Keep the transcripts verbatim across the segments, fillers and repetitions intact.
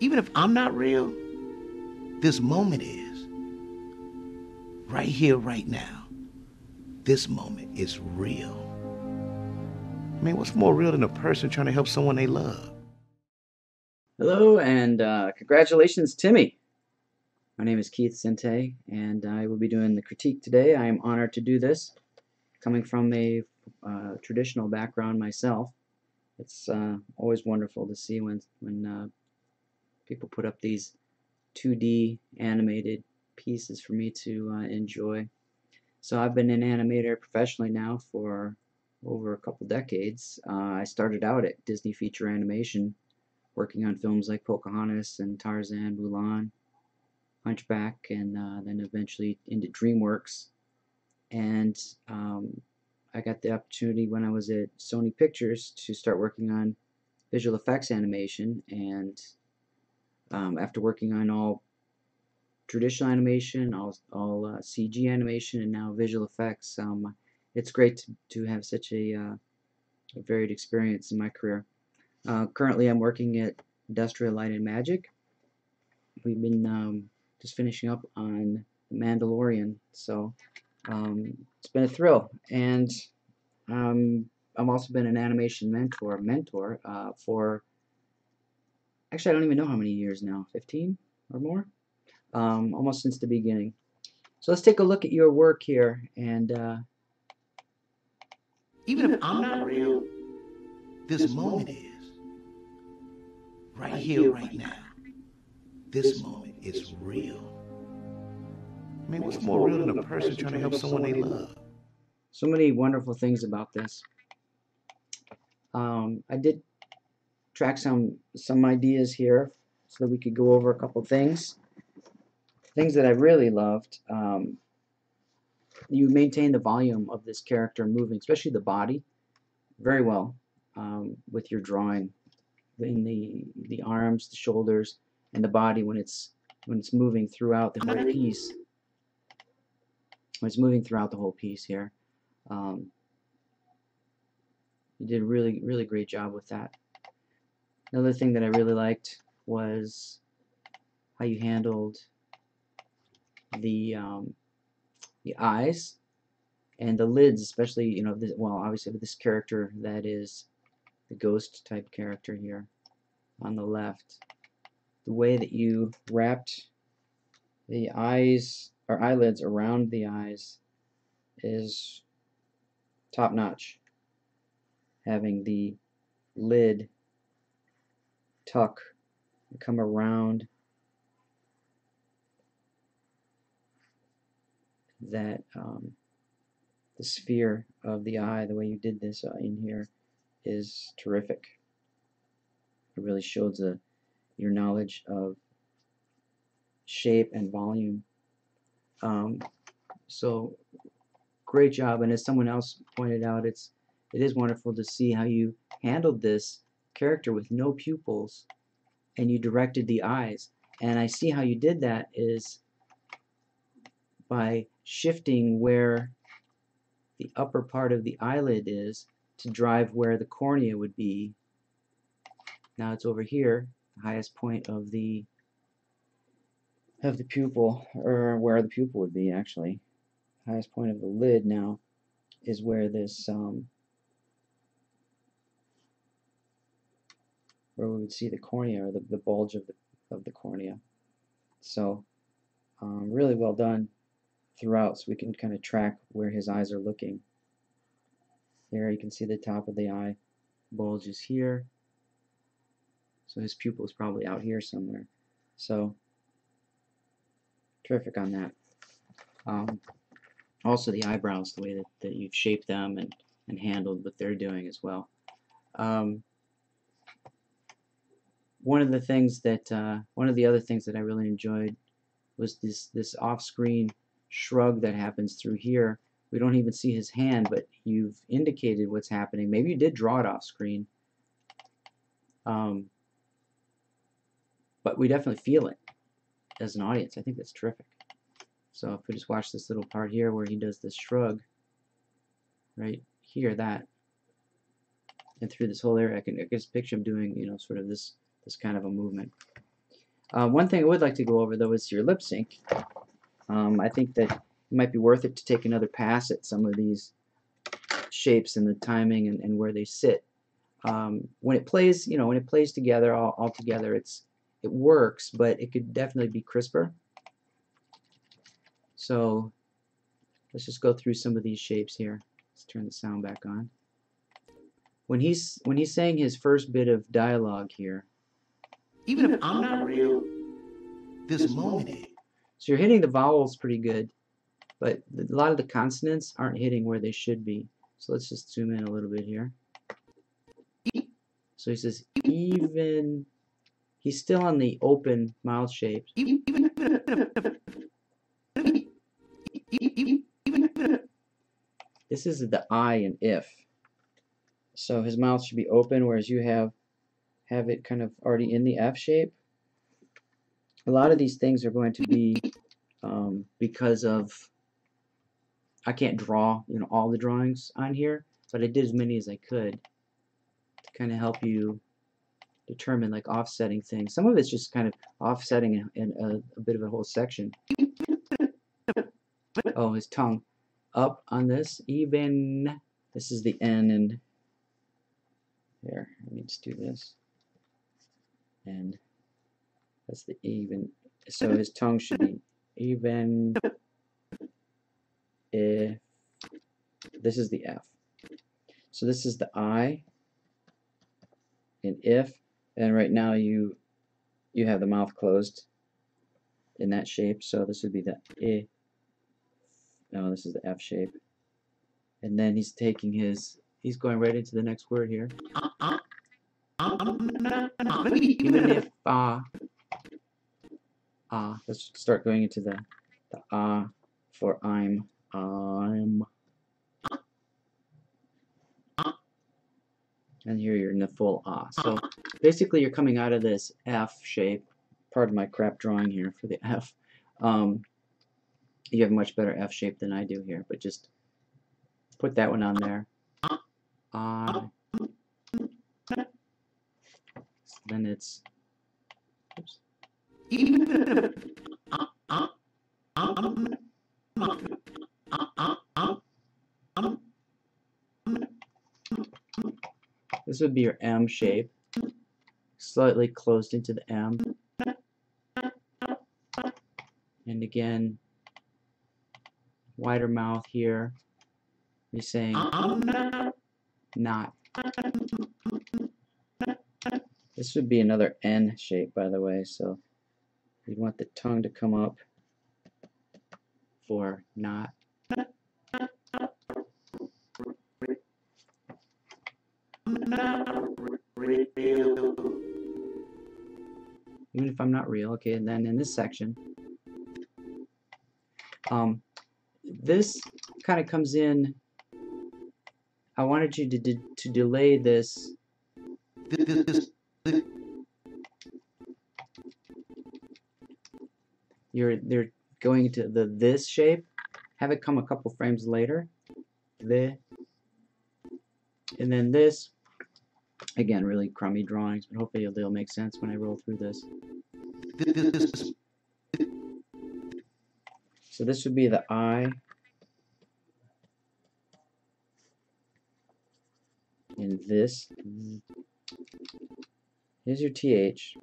Even if I'm not real, this moment is. Right here, right now, this moment is real. I mean, what's more real than a person trying to help someone they love? Hello, and uh, congratulations, Timmy. My name is Keith Sintay, and I will be doing the critique today. I am honored to do this, coming from a uh, traditional background myself. It's uh, always wonderful to see when when uh, people put up these two D animated pieces for me to uh, enjoy. So I've been an animator professionally now for over a couple decades. Uh, I started out at Disney Feature Animation, working on films like Pocahontas and Tarzan, Mulan, Punchback, and uh, then eventually into DreamWorks. And um, I got the opportunity when I was at Sony Pictures to start working on visual effects animation. And um, after working on all traditional animation, all, all uh, C G animation, and now visual effects, um, it's great to, to have such a, uh, a varied experience in my career. Uh, currently, I'm working at Industrial Light and Magic. We've been um, just finishing up on The Mandalorian, so um, it's been a thrill. And um, I've also been an animation mentor, mentor uh, for, actually I don't even know how many years now, fifteen or more? Um, almost since the beginning. So let's take a look at your work here and uh, Even if I'm not real, this, this moment, moment is. Right, right here, right now. This, this moment is real. I mean, what's more real than a person trying to help someone they love? So many wonderful things about this. Um, I did track some, some ideas here so that we could go over a couple things. Things that I really loved. Um, You maintain the volume of this character moving, especially the body, very well um, with your drawing. In the the arms, the shoulders, and the body when it's when it's moving throughout the whole piece. When it's moving throughout the whole piece here, um, you did a really really great job with that. Another thing that I really liked was how you handled the. Um, The eyes and the lids, especially, you know, this, well, obviously with this character that is the ghost type character here on the left. The way that you wrapped the eyes or eyelids around the eyes is top notch. Having the lid tuck and come around that um, the sphere of the eye, the way you did this uh, in here, is terrific. It really shows the, your knowledge of shape and volume. Um, so great job. And as someone else pointed out, it's it is wonderful to see how you handled this character with no pupils, and you directed the eyes. And I see how you did that is by shifting where the upper part of the eyelid is to drive where the cornea would be. Now it's over here, the highest point of the of the pupil, or where the pupil would be actually. The highest point of the lid now is where this um, where we would see the cornea, or the, the bulge of the of the cornea. So um, really well done throughout, so we can kind of track where his eyes are looking. There you can see the top of the eye bulges here, so his pupil is probably out here somewhere. So terrific on that. Um, also the eyebrows, the way that, that you've shaped them and, and handled what they're doing as well. Um, one of the things that uh, one of the other things that I really enjoyed was this this off-screen shrug that happens through here. We don't even see his hand, but you've indicated what's happening. Maybe you did draw it off screen, um, but we definitely feel it as an audience. I think that's terrific. So if we just watch this little part here where he does this shrug right here, that, and through this whole area, I can I guess picture him doing, you know, sort of this this kind of a movement. Uh, one thing I would like to go over, though, is your lip sync. Um, I think that it might be worth it to take another pass at some of these shapes and the timing and, and where they sit. Um, when it plays, you know, when it plays together all, all together, it's it works, but it could definitely be crisper. So let's just go through some of these shapes here. Let's turn the sound back on. When he's when he's saying his first bit of dialogue here. Even if I'm not real, this moment. So you're hitting the vowels pretty good, but a lot of the consonants aren't hitting where they should be. So let's just zoom in a little bit here. So he says, even, he's still on the open mouth shape. This is the I in if. So his mouth should be open, whereas you have, have it kind of already in the F shape. A lot of these things are going to be um, because of, I can't draw, you know, all the drawings on here, but I did as many as I could. Kind of help you determine like offsetting things. Some of it's just kind of offsetting in a, a bit of a whole section. Oh, his tongue up on this. Even this is the N, and there. Let me just do this, and that's the even. So his tongue should be even. If this is the F. So this is the I. And if, and right now you you have the mouth closed in that shape, so this would be the I. No, this is the F shape. And then he's taking his, he's going right into the next word here. Even if ah ah, let's start going into the the ah for I'm I'm. And here you're in the full ah. So basically you're coming out of this F shape. Pardon my crap drawing here for the F. Um, you have a much better F shape than I do here, but just put that one on there. Ah. Uh, then it's... Oops. This would be your M shape, slightly closed into the M. And again, wider mouth here. You're saying not. This would be another N shape, by the way, so you'd want the tongue to come up for not. Even if I'm not real, okay, and then in this section, um, this kind of comes in. I wanted you to de to delay this. You're they're going into the this shape. Have it come a couple frames later. The and then this. Again, really crummy drawings, but hopefully they'll make sense when I roll through this. So this would be the I. And this. Here's your T H.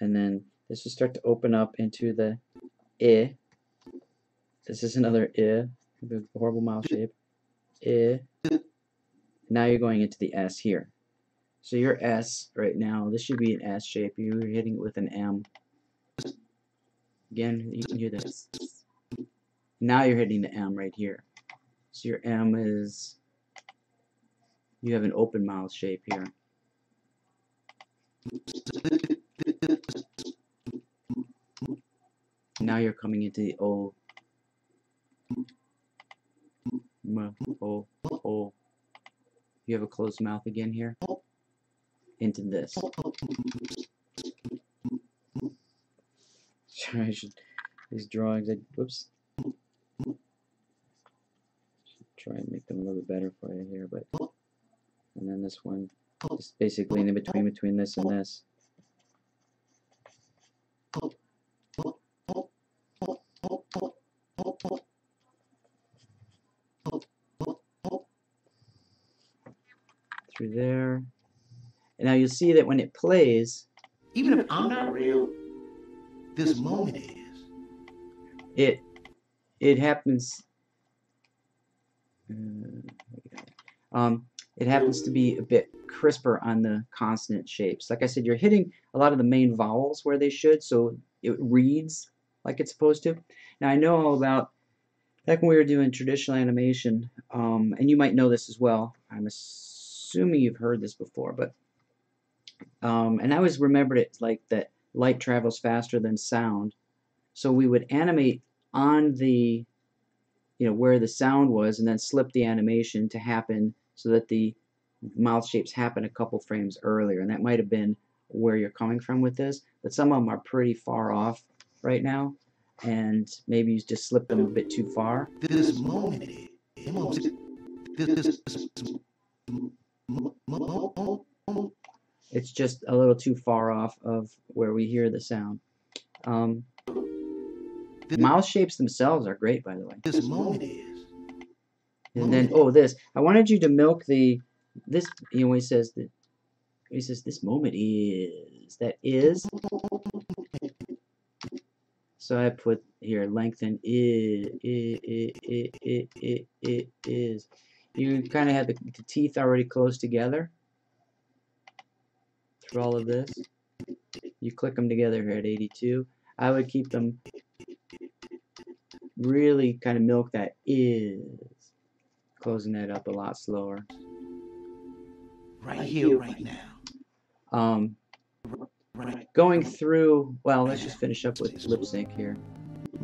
And then this will start to open up into the I. This is another I. Horrible mouth shape. I. Now you're going into the S here. So your S right now, this should be an S shape. You're hitting it with an M. Again, you can hear this. Now you're hitting the M right here. So your M is, you have an open mouth shape here. Now you're coming into the O. M, O, O. You have a closed mouth again here, into this. Sure, I should, these drawings, I, whoops. Should try and make them a little bit better for you here, but, and then this one, just basically in between, between this and this. through there. And now you'll see that when it plays, even if I'm not real, this moment is. It it happens. Uh, um, it happens to be a bit crisper on the consonant shapes. Like I said, you're hitting a lot of the main vowels where they should, so it reads like it's supposed to. Now I know about back when we were doing traditional animation, um, and you might know this as well. I'm assuming you've heard this before, but um, and I always remembered it like that. Light travels faster than sound, so we would animate on the, you know, where the sound was, and then slip the animation to happen so that the mouth shapes happen a couple frames earlier. And that might have been where you're coming from with this, but some of them are pretty far off right now, and maybe you just slip them a bit too far. This moment, this moment. It's just a little too far off of where we hear the sound. Um, mouth shapes themselves are great, by the way. This moment is. And then, oh, this. I wanted you to milk the. This, you know, he says that. He says this moment is. That is. So I put here lengthen is. It, it, it, it, it is. You kind of had the, the teeth already close together. For all of this, you click them together here at eighty-two. I would keep them, really kind of milk that is, closing that up a lot slower. Right here, right now. Um, going through. Well, let's just finish up with lip sync here.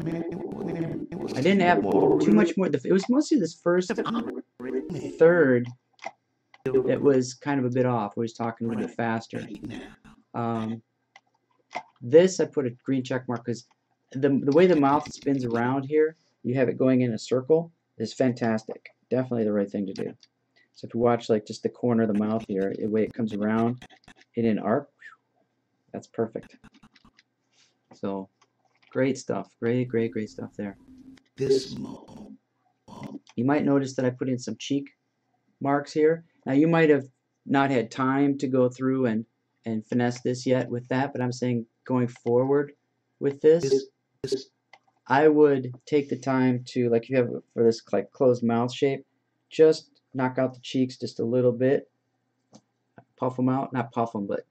I didn't have too much more. It was mostly this first third. It was kind of a bit off. We was talking a little bit faster. Um, this I put a green check mark because the the way the mouth spins around here, you have it going in a circle, is fantastic. Definitely the right thing to do. So if you watch like just the corner of the mouth here, the way it comes around in an arc, that's perfect. So great stuff. Great, great, great stuff there. This you might notice that I put in some cheek marks here. Now you might have not had time to go through and, and finesse this yet with that, but I'm saying going forward with this, I would take the time to, like you have for this like closed mouth shape, just knock out the cheeks just a little bit, puff them out, not puff them, but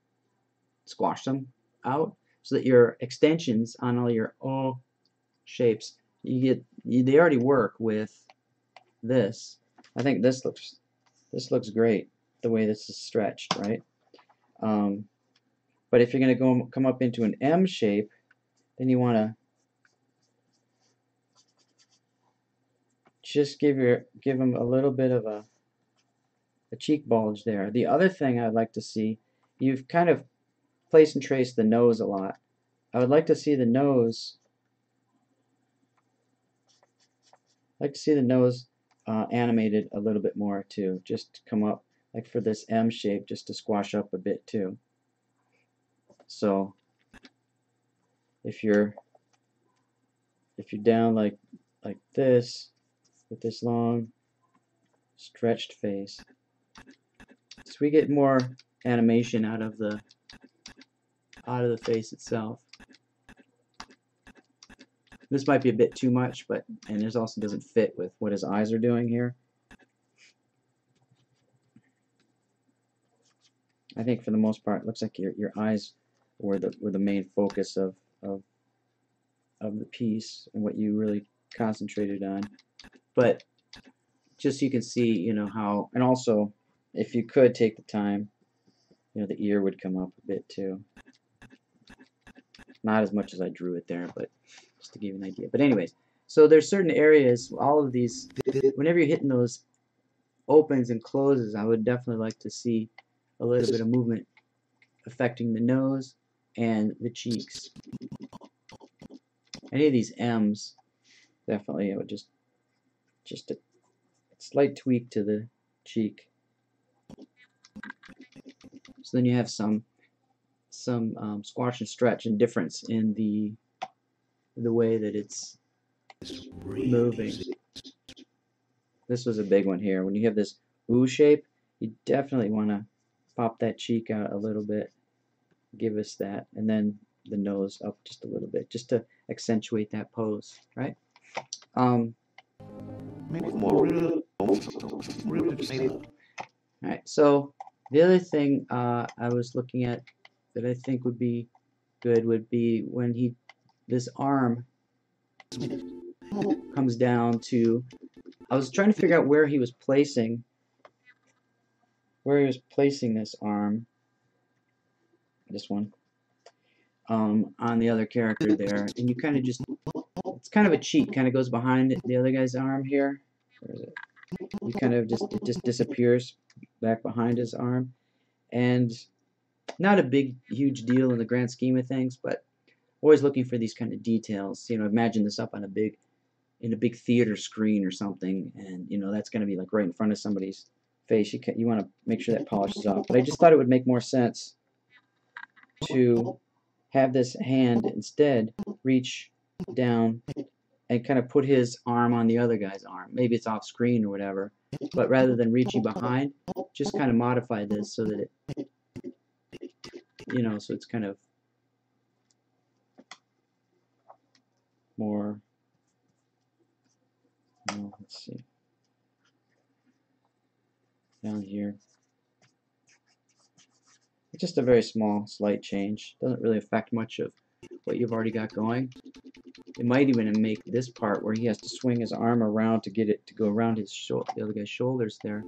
squash them out so that your extensions on all your O shapes, you get, you, they already work with this. I think this looks This looks great, the way this is stretched, right? Um, but if you're going to go come up into an M shape, then you want to just give your give them a little bit of a a cheek bulge there. The other thing I'd like to see, you've kind of placed and traced the nose a lot. I would like to see the nose. I'd like to see the nose. Uh, animated a little bit more too, just to come up like for this M shape, just to squash up a bit too. So if you're if you're down like like this with this long stretched face, so we get more animation out of the out of the face itself. This might be a bit too much, but and this also doesn't fit with what his eyes are doing here. I think for the most part, it looks like your your eyes were the were the main focus of of of the piece and what you really concentrated on. But just so you can see, you know how, and also if you could take the time, you know the ear would come up a bit too. Not as much as I drew it there, but. Just to give you an idea. But anyways, so there's certain areas, all of these, whenever you're hitting those opens and closes, I would definitely like to see a little bit of movement affecting the nose and the cheeks. Any of these M's, definitely I would just, just a slight tweak to the cheek. So then you have some, some um, squash and stretch and difference in the the way that it's moving. This was a big one here. When you have this O shape, you definitely want to pop that cheek out a little bit, give us that, and then the nose up just a little bit, just to accentuate that pose, right? Um, Alright, so the other thing uh, I was looking at that I think would be good would be when he, this arm comes down to, I was trying to figure out where he was placing, where he was placing this arm, this one, um, on the other character there, and you kind of just, it's kind of a cheat, kind of goes behind the other guy's arm here. Where is it? You kind of just, it just disappears back behind his arm, and not a big huge deal in the grand scheme of things, but always looking for these kind of details. You know, imagine this up on a big, in a big theater screen or something, and you know that's going to be like right in front of somebody's face. You can, you want to make sure that polishes off. But I just thought it would make more sense to have this hand instead reach down and kind of put his arm on the other guy's arm. Maybe it's off screen or whatever, but rather than reaching behind, just kind of modify this so that it, you know, so it's kind of more, you know, let's see, down here. It's just a very small, slight change. Doesn't really affect much of what you've already got going. It might even make this part where he has to swing his arm around to get it to go around his shoulder, the other guy's shoulders there,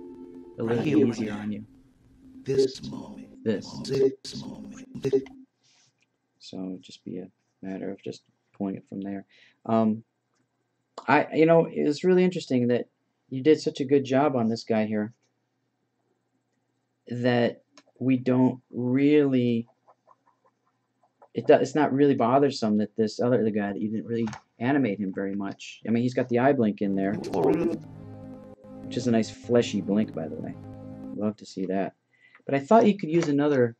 a little bit easier on you. This moment. This. This moment. So it'd just be a matter of just pulling it from there. Um, I, you know, it's really interesting that you did such a good job on this guy here that we don't really. It does, it's not really bothersome that this other the guy that you didn't really animate him very much. I mean, he's got the eye blink in there, which is a nice fleshy blink, by the way. Love to see that. But I thought you could use another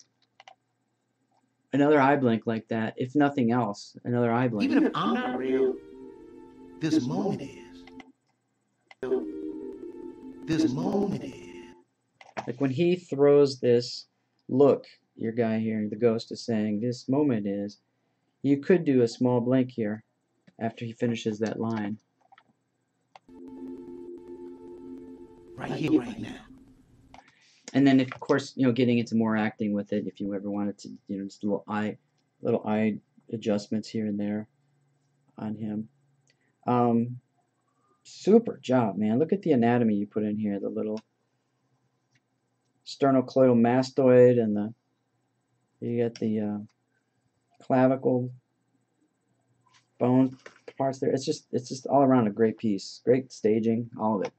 another eye blink like that, if nothing else. Another eye blink. Even if I'm not real, this, this moment is. This moment is. Like when he throws this look. Your guy here, the ghost, is saying this moment is. You could do a small blink here after he finishes that line. Right here, right now. And then, of course, you know, getting into more acting with it if you ever wanted to, you know, just little eye, little eye adjustments here and there on him. Um, super job, man. Look at the anatomy you put in here, the little sternocleidomastoid and the. You got the uh, clavicle bone parts there. It's just it's just all around a great piece. Great staging, all of it.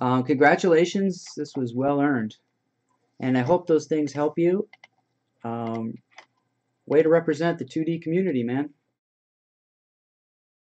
Um, congratulations, this was well earned. And I hope those things help you. Um, way to represent the two D community, man.